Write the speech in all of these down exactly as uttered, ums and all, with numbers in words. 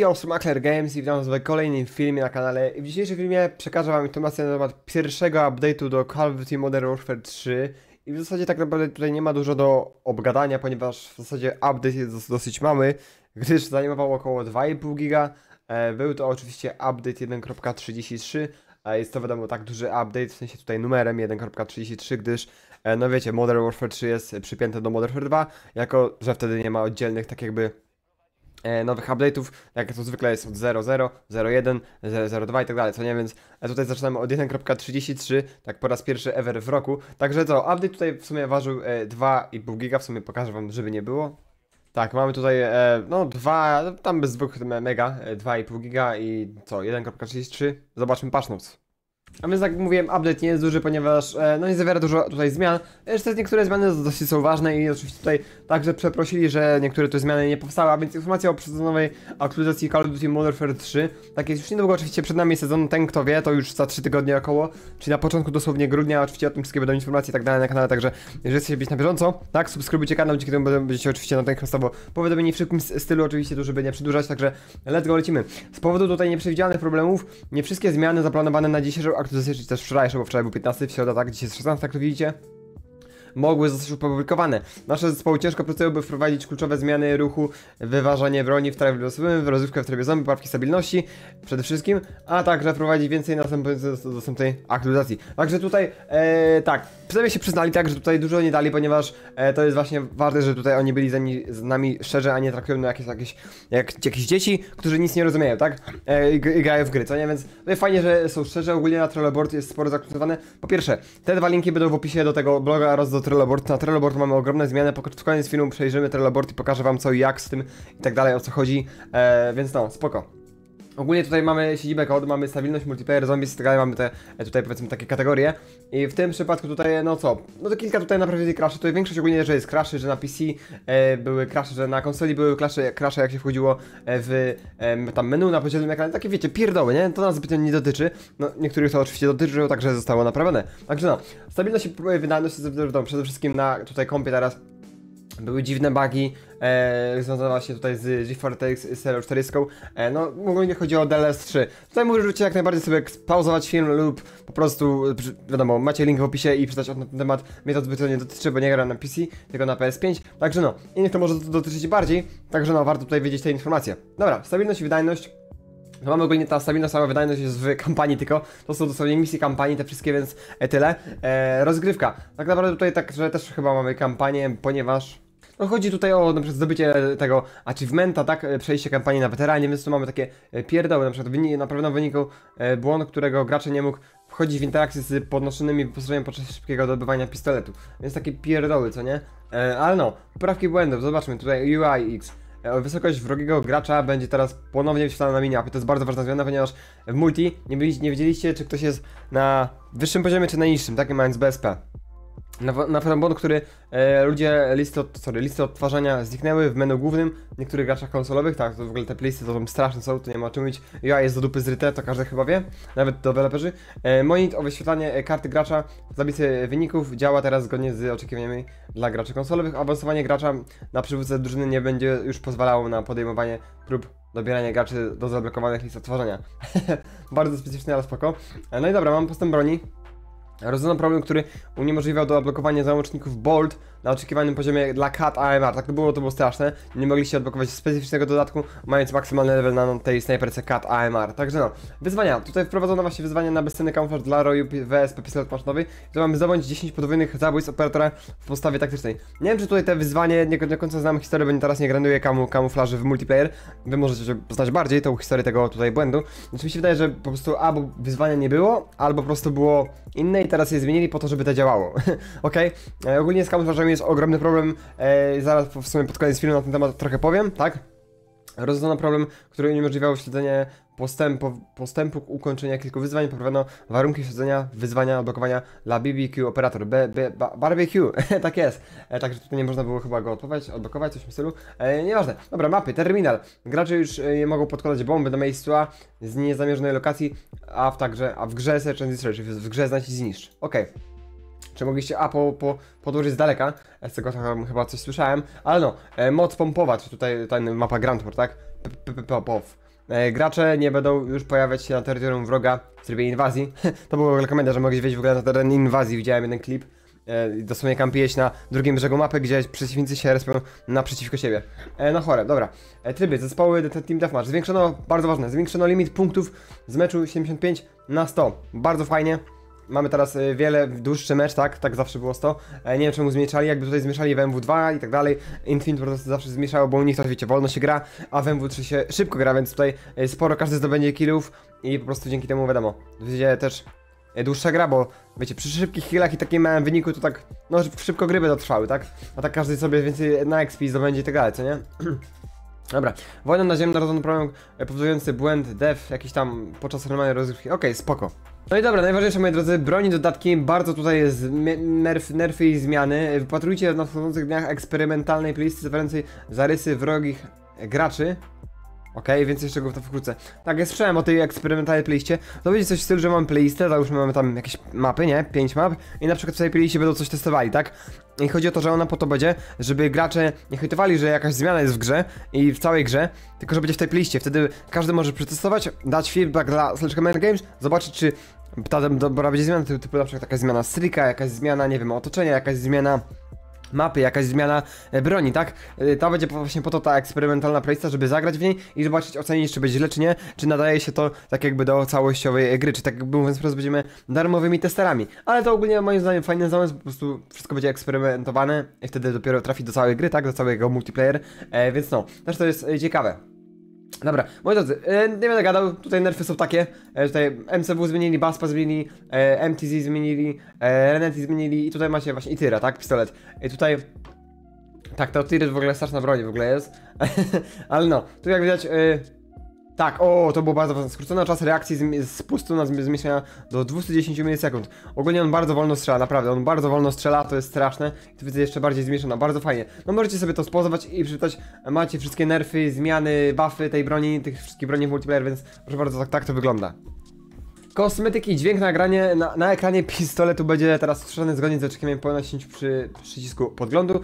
C E O Sledgehammer Games i witam w kolejnym filmie na kanale. W dzisiejszym filmie przekażę wam informację na temat pierwszego update'u do Call of Duty Modern Warfare trzy. I w zasadzie tak naprawdę tutaj nie ma dużo do obgadania, ponieważ w zasadzie update jest dosyć mały, gdyż zajmował około dwa i pół giga. Był to oczywiście update jeden kropka trzydzieści trzy. Jest to wiadomo tak duży update, w sensie tutaj numerem jeden kropka trzydzieści trzy, gdyż no wiecie, Modern Warfare trzy jest przypięte do Modern Warfare dwa, jako że wtedy nie ma oddzielnych tak jakby nowych update'ów, jak to zwykle jest od zero zero, zero jeden, zero dwa i tak dalej, co nie, więc tutaj zaczynamy od jeden kropka trzydzieści trzy, tak po raz pierwszy ever w roku, także co, update tutaj w sumie ważył dwa i pół giga, w sumie pokażę wam, żeby nie było. Tak, mamy tutaj, no dwa, tam bez dwóch mega, dwa i pół giga i co, jeden kropka trzydzieści trzy, zobaczmy patch notes. A więc jak mówiłem, update nie jest duży, ponieważ e, no nie zawiera dużo tutaj zmian. Jeszcze niektóre zmiany dosyć są ważne i oczywiście tutaj także przeprosili, że niektóre te zmiany nie powstały, a więc informacja o przedsezonowej aktualizacji Call of Duty Modern Warfare trzy. Tak jest już niedługo, oczywiście przed nami sezon, ten kto wie, to już za trzy tygodnie około, czyli na początku dosłownie grudnia, oczywiście o tym wszystkie będą informacje i tak dalej na kanale, także jeżeli chcecie być na bieżąco, tak, subskrybujcie kanał, dzięki temu będziecie oczywiście natychmiastowo powiadomieni w szybkim stylu, oczywiście to, żeby nie przedłużać, także let's go, lecimy. Z powodu tutaj nieprzewidzianych problemów, nie wszystkie zmiany zaplanowane na dzisiejszą aktualizację, czyli też wczorajsze, bo wczoraj był piętnasty, w środę, tak, dzisiaj jest szesnasty, jak to widzicie, mogły zostać opublikowane. Nasze zespoły ciężko pracują, by wprowadzić kluczowe zmiany ruchu, wyważanie broni w trybie losowym, rozrywkę w trybie zombie, poprawki stabilności przede wszystkim, a także wprowadzić więcej następujących do następnej aktualizacji. Także tutaj, e, tak, przynajmniej się przyznali, tak, że tutaj dużo nie dali, ponieważ e, to jest właśnie ważne, że tutaj oni byli z nami, z nami szczerze, a nie traktują na jakieś, jakieś, jak, jakieś dzieci, którzy nic nie rozumieją, tak, e, i, i grają w gry, co nie, więc tutaj fajnie, że są szczerze, ogólnie na Trello jest sporo zaktualizowane. Po pierwsze, te dwa linki będą w opisie do tego bloga oraz do Trello. Na Trello mamy ogromne zmiany, w koniec filmu przejrzymy Trello i pokażę wam co i jak z tym i tak dalej, o co chodzi, eee, więc no, spoko. Ogólnie tutaj mamy siedzibę kod, mamy stabilność, multiplayer, zombies i tak dalej, mamy te tutaj powiedzmy takie kategorie. I w tym przypadku tutaj no co, no to kilka tutaj naprawdę crashy, tutaj większość ogólnie, że jest crashy, że na P C e, były crashy, że na konsoli były crashy, crashy jak się wchodziło w e, tam menu na podzielonym ekranie, takie wiecie, pierdoły, nie? To nas zbytnio nie dotyczy, no niektórych to oczywiście dotyczy, także zostało naprawione. Także no, stabilność i wydajność przede wszystkim na tutaj kompie teraz. Były dziwne bugi, e, związane się tutaj z GeForce R T X cztery zero czterdzieści, e, no ogólnie chodzi o D L S S trzy. Tutaj możecie jak najbardziej sobie pauzować film lub po prostu, wiadomo, macie link w opisie i przeczytać na ten temat. Mnie to zbytnio nie dotyczy, bo nie gram na P C, tylko na P S pięć, także no, innych to może dotyczyć bardziej, także no, warto tutaj wiedzieć te informacje. Dobra, stabilność i wydajność. No mamy ogólnie ta stabilna sama wydajność jest w kampanii tylko, to są dosłownie misje kampanii, te wszystkie, więc tyle. E, rozgrywka, tak naprawdę tutaj tak, że też chyba mamy kampanię, ponieważ no chodzi tutaj o na przykład zdobycie tego achievementa, tak, przejście kampanii na weteranie, więc tu mamy takie pierdoły, na przykład na pewno wynikł błąd, którego gracze nie mógł wchodzić w interakcję z podnoszonymi wyposażeniem podczas szybkiego dobywania pistoletu, więc takie pierdoły, co nie? E, ale no, poprawki błędów, zobaczmy, tutaj U I X. Wysokość wrogiego gracza będzie teraz ponownie wświetlana na minimapie. To jest bardzo ważna zmiana, ponieważ w multi nie, byli, nie wiedzieliście, czy ktoś jest na wyższym poziomie, czy na niższym, tak, mając B S P. Na, na błąd, który e, ludzie listy, od, sorry, listy odtwarzania zniknęły w menu głównym niektórych graczach konsolowych, tak, to w ogóle te playlisty to są straszne, są, to nie ma o czym mówić. U I jest do dupy zryte, to każdy chyba wie, nawet deweloperzy. E, Monit o wyświetlanie karty gracza w tablicy wyników działa teraz zgodnie z oczekiwaniami dla graczy konsolowych. Awansowanie gracza na przywódcę drużyny nie będzie już pozwalało na podejmowanie prób dobierania graczy do zablokowanych list odtwarzania. Bardzo specyficzne, ale spoko. E, no i dobra, mam postęp broni. Rozwiązano problem, który uniemożliwiał do odblokowania załączników Bolt na oczekiwanym poziomie dla C A T A M R. Tak to było, to było straszne. Nie mogliście odblokować specyficznego dodatku, mając maksymalny level na tej snajperce C A T A M R. Także no, wyzwania. Tutaj wprowadzono właśnie wyzwania na bezcenny kamuflaż dla roju W S P Pistol maszynowy. Tu mamy zdobądź dziesięć podwójnych zabójstw operatora w postawie taktycznej. Nie wiem, czy tutaj te wyzwanie, nie do końca znam historię, bo teraz nie granduję kamu, kamuflaży w multiplayer. Wy możecie poznać bardziej tą historię tego tutaj błędu. Znaczy mi się wydaje, że po prostu albo wyzwania nie było, albo po prostu było inne i teraz je zmienili po to, żeby to działało. Ok? E, ogólnie z kamuflażami jest ogromny problem, e, zaraz w sumie pod koniec filmu na ten temat trochę powiem, tak? Rozwiązano problem, który uniemożliwiało śledzenie postępu, postępu ukończenia kilku wyzwań, poprawiono warunki śledzenia wyzwania odblokowania dla B B Q operator, B, B, ba, barbecue, tak jest, e, także tutaj nie można było chyba go odblokować, odblokować coś w tym stylu, e, nieważne. Dobra, mapy, terminal, gracze już e, mogą podkładać bomby do miejsca z niezamierzonej lokacji, a w, także, a w grze search and destroy, czyli w grze znajdź i zniszcz, okej. Okay. Czy mogliście A po, po, podłożyć z daleka, z tego tam chyba coś słyszałem, ale no, e, moc pompować, tutaj, tutaj mapa Grand Tour, tak? P -p -p -p -pow. e, gracze nie będą już pojawiać się na terytorium wroga w trybie inwazji. To był w ogóle komentarz, że mogę wiedzieć w ogóle na teren inwazji, widziałem jeden klip. E, dosłownie kampiłeś na drugim brzegu mapy, gdzie przeciwnicy się respią naprzeciwko siebie. E, no chore, dobra. E, tryby, zespoły, team deathmatch. Zwiększono, bardzo ważne, zwiększono limit punktów z meczu siedemdziesiąt pięć na sto. Bardzo fajnie. Mamy teraz wiele, dłuższy mecz, tak? Tak zawsze było sto. Nie wiem czemu zmieszali, jakby tutaj zmieszali w M W dwa i tak dalej. Infinite po prostu zawsze zmieszało, bo u nich to wiecie, wolno się gra, a w M W trzy się szybko gra, więc tutaj sporo każdy zdobędzie killów i po prostu dzięki temu wiadomo. Wiecie, też dłuższa gra, bo wiecie, przy szybkich killach i takim małym wyniku to tak, no szybko gry będą trwały, tak? A tak każdy sobie więcej na X P zdobędzie i tak dalej, co nie? Dobra, wojna naziemna, rozumiem problem powodujący błęd, def, jakiś tam podczas normalnej rozgrywki. Okej, okay, spoko. No i dobra, najważniejsze moi drodzy, broni, dodatki, bardzo tutaj jest nerf, nerfy i zmiany. Wypatrujcie w nadchodzących dniach eksperymentalnej playlisty zawierającej zarysy wrogich graczy. Okej, okay, więcej szczegółów to wkrótce. Tak, ja słyszałem o tej eksperymentalnej playliście. To będzie coś w stylu, że mamy playlistę, załóżmy mamy tam jakieś mapy, nie? pięć map i na przykład w tej playliście będą coś testowali, tak? I chodzi o to, że ona po to będzie, żeby gracze nie hejtowali, że jakaś zmiana jest w grze i w całej grze, tylko że będzie w tej playliście. Wtedy każdy może przetestować, dać feedback dla Sledgehammer Games, zobaczyć czy ta dobra będzie zmiana, typu na przykład jakaś zmiana streaka, jakaś zmiana, nie wiem, otoczenia, jakaś zmiana mapy, jakaś zmiana broni, tak? To będzie właśnie po to ta eksperymentalna playlista, żeby zagrać w niej i zobaczyć, ocenić, czy będzie źle, czy nie, czy nadaje się to tak jakby do całościowej gry, czy tak jakby mówiąc po prostu będziemy darmowymi testerami. Ale to ogólnie moim zdaniem fajny zamysł, po prostu wszystko będzie eksperymentowane i wtedy dopiero trafi do całej gry, tak? Do całego multiplayer, e, więc no, też to jest ciekawe. Dobra, moi drodzy, e, nie będę gadał, tutaj nerfy są takie, e, tutaj M C W zmienili, Baspa zmienili, e, M T Z zmienili, e, Reneti zmienili i tutaj macie właśnie i Tyra, tak, pistolet. I tutaj, tak, to Tyra w ogóle straszna broń w ogóle jest, ale no, tu jak widać, e, tak, o, to było bardzo ważne, skrócono czas reakcji z, z pustu na zmieszania do dwustu dziesięciu milisekund. Ogólnie on bardzo wolno strzela, naprawdę, on bardzo wolno strzela, to jest straszne. I tu widzę jeszcze bardziej zmieszana, bardzo fajnie. No możecie sobie to spozować i przeczytać, macie wszystkie nerfy, zmiany, buffy tej broni, tych wszystkich broni w multiplayer, więc proszę bardzo, tak, tak to wygląda. Kosmetyki, dźwięk na, granie, na, na ekranie pistoletu będzie teraz strzelany zgodnie z oczekiwaniem pełności przy przycisku podglądu.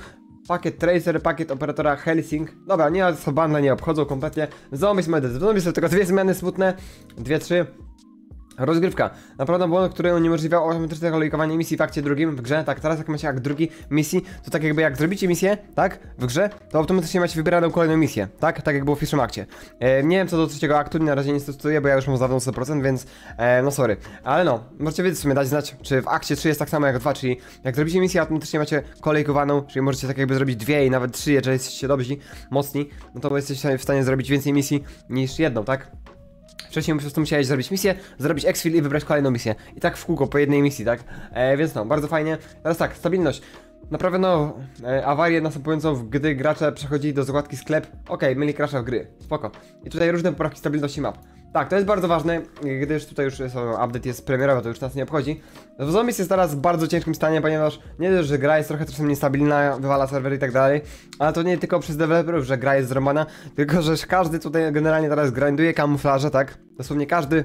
Pakiet Tracer, pakiet operatora Helsing. Dobra, nie, co bandle nie obchodzą kompletnie. Zombie Medes, w zombie są tylko dwie zmiany smutne. Dwie, trzy. Rozgrywka. Naprawdę błąd, który uniemożliwiał automatyczne lokowanie misji w akcie drugim w grze. Tak, teraz jak macie akt drugi misji, to tak jakby jak zrobicie misję, tak, w grze, to automatycznie macie wybraną kolejną misję, tak, tak jak było w pierwszym akcie. E, nie wiem co do trzeciego aktu, na razie nie stosuję, bo ja już mam za sto procent, więc e, no sorry. Ale no, możecie wiedzieć w sumie dać znać, czy w akcie trzy jest tak samo jak dwa, czyli jak zrobicie misję, automatycznie macie kolejkowaną, czyli możecie tak jakby zrobić dwie i nawet trzy, jeżeli jesteście dobrzy, mocni, no to jesteście w stanie zrobić więcej misji niż jedną, tak? Wcześniej po prostu musiałeś zrobić misję, zrobić exfil i wybrać kolejną misję. I tak w kółko, po jednej misji, tak? E, więc no, bardzo fajnie. Teraz tak, stabilność. Naprawiono e, awarię następującą, gdy gracze przechodzili do zakładki sklep. Okej, okay, mieli crasha w gry, spoko. I tutaj różne poprawki stabilności map. Tak, to jest bardzo ważne, gdyż tutaj już jest, o, update jest premierowy, to już nas nie obchodzi. Zombies jest teraz w bardzo ciężkim stanie, ponieważ nie dość, że gra jest trochę trochę niestabilna, wywala serwery i tak dalej. Ale to nie tylko przez deweloperów, że gra jest zromana, tylko że każdy tutaj generalnie teraz grinduje kamuflaże, tak? Dosłownie każdy.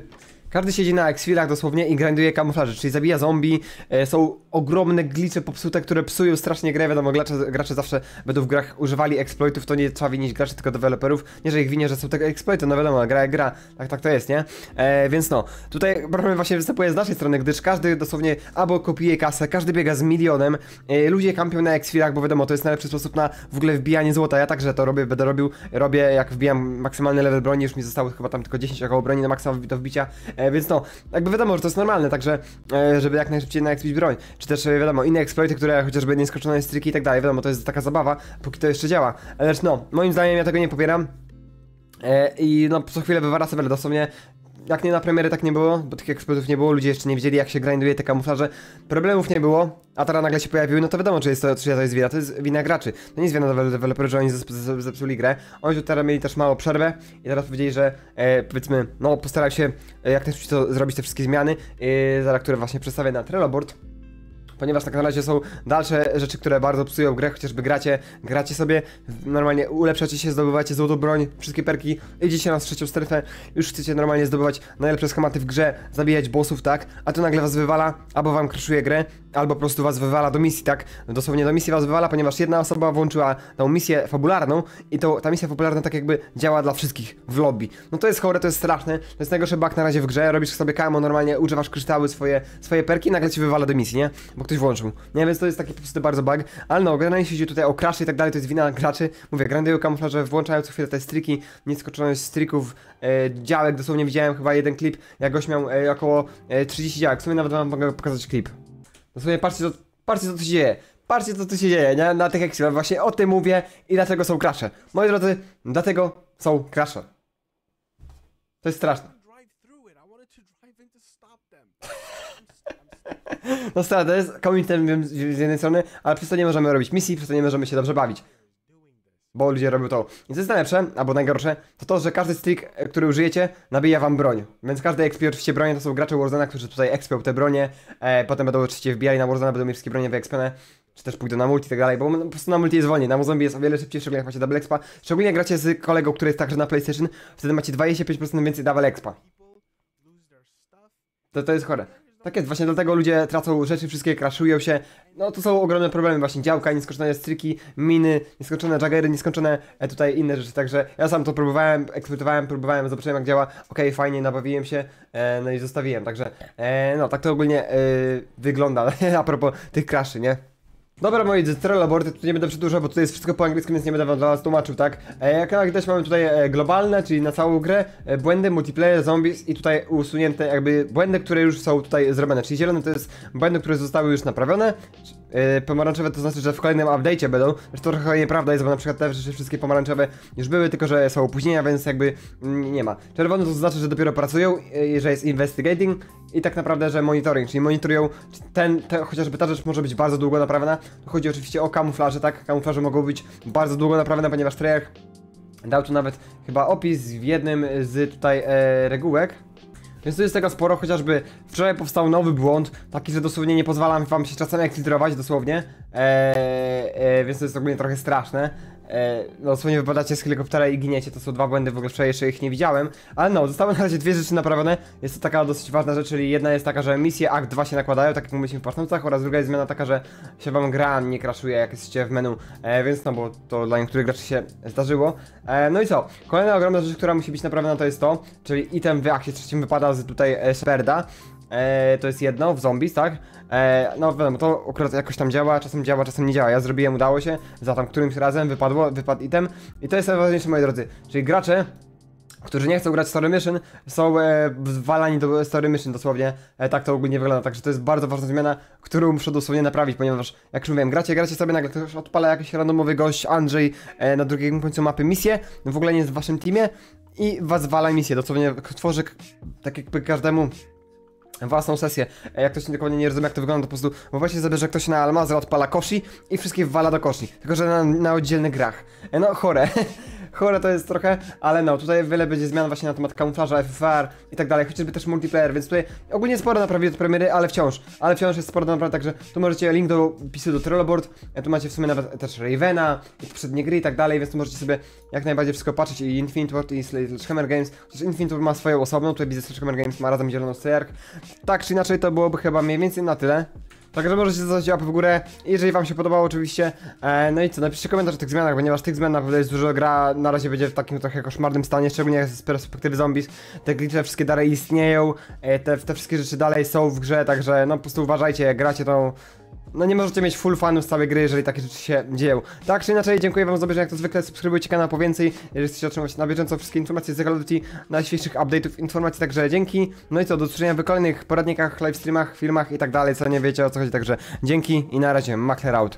Każdy siedzi na exfilach dosłownie i grinduje kamuflaże, czyli zabija zombie, e, są ogromne glicze popsute, które psują strasznie grę, wiadomo, gracze, gracze zawsze będą w grach używali exploitów, to nie trzeba winić graczy, tylko deweloperów, nie, że ich winie, że są tego exploity, no wiadomo, gra jak gra, tak, tak to jest, nie? E, więc no, tutaj problem właśnie występuje z naszej strony, gdyż każdy dosłownie albo kopiuje kasę, każdy biega z milionem, e, ludzie kampią na exfilach, bo wiadomo, to jest najlepszy sposób na w ogóle wbijanie złota, ja także to robię, będę robił, robię, jak wbijam maksymalny level broni, już mi zostało chyba tam tylko dziesięć około broni na maksa do wbicia, E, więc no, jakby wiadomo, że to jest normalne, także e, żeby jak najszybciej na expić broń, czy też e, wiadomo, inne exploity, które chociażby nieskończone streaky i tak dalej, wiadomo, to jest taka zabawa, póki to jeszcze działa, lecz no, moim zdaniem ja tego nie popieram e, i no, co chwilę wywala sobie dosłownie. Jak nie na premiery tak nie było, bo tych eksploitów nie było, ludzie jeszcze nie wiedzieli jak się grinduje te kamuflaże, problemów nie było, a teraz nagle się pojawiły, no to wiadomo czy jest to, czy to jest wina, to jest wina graczy, to nie jest wina deweloperów, że oni zepsuli grę, oni tu teraz mieli też małą przerwę i teraz powiedzieli, że e, powiedzmy, no postarali się jak najszybciej to zrobić te wszystkie zmiany, e, zaraz które właśnie przedstawię na Trello board. ponieważ na kanale są dalsze rzeczy, które bardzo psują grę, chociażby gracie, gracie sobie, normalnie ulepszacie się, zdobywacie złotą broń, wszystkie perki, idziecie na trzecią strefę, już chcecie normalnie zdobywać najlepsze schematy w grze, zabijać bossów, tak, a to nagle was wywala, albo wam crashuje grę, albo po prostu was wywala do misji, tak, dosłownie do misji was wywala, ponieważ jedna osoba włączyła tą misję fabularną i to, ta misja fabularna tak jakby działa dla wszystkich w lobby. No to jest chore, to jest straszne, to jest najgorszy bug na razie w grze, robisz sobie kamo, normalnie używasz kryształy, swoje, swoje perki i nagle ci wywala do misji, nie? Bo ktoś włączył. Nie, więc to jest taki po prostu bardzo bug, ale no, generalnie się idzie tutaj o crashy i tak dalej, to jest wina graczy, mówię, grandują kamuflaże, włączają co chwilę te streaky, nieskończoność streaków, e, działek, dosłownie widziałem chyba jeden klip, jak goś miał e, około e, trzydzieści działek, w sumie nawet wam mogę pokazać klip. Dosłownie patrzcie, co, patrzcie co tu się dzieje. Patrzcie co tu się dzieje, nie? Na tych ekspach właśnie o tym mówię i dlatego są crashe. Moi drodzy, dlatego są crashe. To jest straszne. No stary, to jest komunitem z jednej strony, ale przez to nie możemy robić misji, przez to nie możemy się dobrze bawić. Bo ludzie robią to. I co jest najlepsze, albo najgorsze, to to, że każdy streak, który użyjecie, nabija wam broń. Więc każdy ekspie oczywiście broń, to są gracze Warzone'a, którzy tutaj ekspią te bronie, e, potem będą oczywiście wbijali na Warzone'a, będą mieli wszystkie bronie wyekspione, czy też pójdą na multi i tak dalej, bo po prostu na multi jest wolniej, na zombie jest o wiele szybciej, szczególnie jak macie double expa. Szczególnie jak gracie z kolegą, który jest także na PlayStation, wtedy macie dwadzieścia pięć procent więcej double expa. To, to jest chore. Tak jest, właśnie dlatego ludzie tracą rzeczy, wszystkie crashują się. No to są ogromne problemy, właśnie działka, nieskończone stryki, miny, nieskończone jaggery, nieskończone e, tutaj inne rzeczy. Także ja sam to próbowałem, eksploatowałem, próbowałem, zobaczyłem jak działa. Okej, okay, fajnie, nabawiłem się, e, no i zostawiłem. Także e, no tak to ogólnie e, wygląda a propos tych crashy, nie? Dobra moi drodzy, Trello, bo tu nie będę przedłużał, bo tutaj jest wszystko po angielsku, więc nie będę wam dla was tłumaczył, tak? Jak e, widać mamy tutaj e, globalne, czyli na całą grę, e, błędy, multiplayer, zombies i tutaj usunięte jakby błędy, które już są tutaj zrobione. Czyli zielone to jest błędy, które zostały już naprawione, e, pomarańczowe to znaczy, że w kolejnym update'cie będą. To trochę nieprawda jest, bo na przykład te rzeczy wszystkie pomarańczowe już były, tylko że są opóźnienia, więc jakby m, nie ma. Czerwone to znaczy, że dopiero pracują, e, że jest investigating i tak naprawdę, że monitoring, czyli monitorują ten, te, chociażby ta rzecz może być bardzo długo naprawiona. Chodzi oczywiście o kamuflaże, tak? Kamuflaże mogą być bardzo długo naprawione, ponieważ Treyarch dał tu nawet chyba opis w jednym z tutaj e, regułek. Więc tu jest tego sporo, chociażby wczoraj powstał nowy błąd, taki, że dosłownie nie pozwala wam się czasami eksfiltrować, dosłownie. E, e, więc to jest ogólnie trochę straszne. E, no dosłownie wypadacie z helikoptera i giniecie, to są dwa błędy, w ogóle wczoraj jeszcze ich nie widziałem. Ale no, zostały na razie dwie rzeczy naprawione, jest to taka dosyć ważna rzecz, czyli jedna jest taka, że misje akt dwa się nakładają, tak jak mówiliśmy w partnercach, oraz druga jest zmiana taka, że się wam gra nie crashuje jak jesteście w menu, e, więc no, bo to dla niektórych graczy się zdarzyło. E, no i co, kolejna ogromna rzecz, która musi być naprawiona to jest to, czyli item w akcie trzecim wypada z tutaj e, Sheparda. E, to jest jedno, w zombies, tak? E, no wiadomo, to akurat jakoś tam działa, czasem działa, czasem nie działa. Ja zrobiłem, udało się, za tam którymś razem wypadło, wypadł item. I to jest najważniejsze, moi drodzy, czyli gracze, którzy nie chcą grać story mission, są e, wwalani do story mission dosłownie, e, tak to ogólnie wygląda, także to jest bardzo ważna zmiana, którą muszę dosłownie naprawić, ponieważ jak już mówiłem, gracie, gracie sobie, nagle ktoś odpala jakiś randomowy gość, Andrzej, e, na drugim końcu mapy misję, w ogóle nie jest w waszym teamie i was wala misję, dosłownie tworzy tak jakby każdemu własną sesję. Jak ktoś dokładnie nie rozumie jak to wygląda, to po prostu wyobraźcie sobie, że ktoś na Almazra odpala koszy i wszystkich wwala do koszy, tylko że na, na oddzielnych grach. No chore, chore to jest trochę, ale no tutaj wiele będzie zmian właśnie na temat kamuflaża, F F R i tak dalej, chociażby też multiplayer, więc tutaj ogólnie sporo naprawię do premiery, ale wciąż, ale wciąż jest sporo naprawdę, także tu możecie link do pisu do Trelloboard, tu macie w sumie nawet też Ravena i poprzednie gry i tak dalej, więc tu możecie sobie jak najbardziej wszystko patrzeć i Infinite Ward i Sledgehammer Games, chociaż Infinite Ward ma swoją osobną, tutaj widzę Sledgehammer Games ma razem zieloną Treyarch. Tak czy inaczej to byłoby chyba mniej więcej na tyle. Także możecie zostawić łapę w górę, jeżeli wam się podobało oczywiście. E, no i co, napiszcie komentarz o tych zmianach, ponieważ tych zmian naprawdę jest dużo, gra na razie będzie w takim trochę koszmarnym stanie, szczególnie z perspektywy zombies. Te glitche, wszystkie dalej istnieją, e, te, te wszystkie rzeczy dalej są w grze, także no po prostu uważajcie, jak gracie tą... No nie możecie mieć full fanu z całej gry, jeżeli takie rzeczy się dzieją. Tak czy inaczej, dziękuję wam za obejrzenie, jak to zwykle, subskrybujcie kanał po więcej, jeżeli chcecie otrzymać na bieżąco wszystkie informacje z Call of Duty, najświeższych update'ów, informacji, także dzięki. No i co, do usłyszenia w kolejnych poradnikach, livestreamach, filmach i tak dalej, co nie wiecie o co chodzi, także dzięki i na razie, Makler out.